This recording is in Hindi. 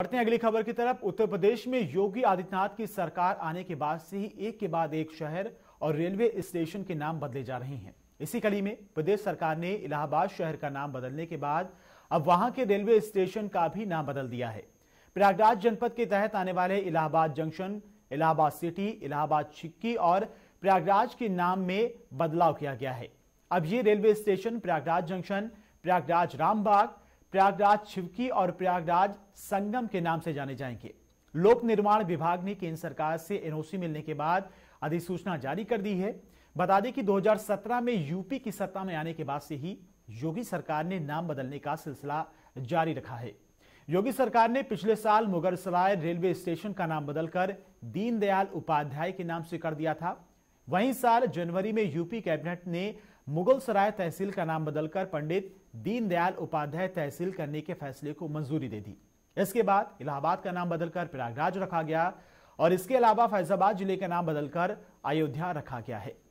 बढ़ते हैं अगली खबर की तरफ। उत्तर प्रदेश में योगी आदित्यनाथ की सरकार आने के बाद से ही एक के बाद एक शहर और रेलवे स्टेशन के नाम बदले जा रहे हैं। इसी कड़ी में प्रदेश सरकार ने इलाहाबाद शहर का नाम बदलने के बाद अब वहां के रेलवे स्टेशन का भी नाम बदल दिया है। प्रयागराज जनपद के तहत आने वाले इलाहाबाद जंक्शन, इलाहाबाद सिटी, इलाहाबाद छिक्की और प्रयागराज के नाम में बदलाव किया गया है। अब ये railway station Prayagraj junction, Prayagraj Rambagh, Prayagraj Chheoki और प्रयागराज संगम के नाम से जाने जाएंगे। लोक निर्माण विभाग ने केंद्र सरकार से एनओसी मिलने के बाद अधिसूचना जारी कर दी है। बता दें कि 2017 में यूपी की सत्ता में आने के बाद से ही योगी सरकार ने नाम बदलने का सिलसिला जारी रखा है। योगी सरकार ने पिछले साल मुगल सराय रेलवे स्टेशन का नाम बदलकर दीनदयाल उपाध्याय के नाम से कर दिया था। वहीं साल जनवरी में यूपी कैबिनेट ने मुगल सराय तहसील का नाम बदलकर पंडित दीनदयाल उपाध्याय तहसील करने के फैसले को मंजूरी दे दी। इसके बाद इलाहाबाद का नाम बदलकर प्रयागराज रखा गया और इसके अलावा फैजाबाद जिले का नाम बदलकर अयोध्या रखा गया है।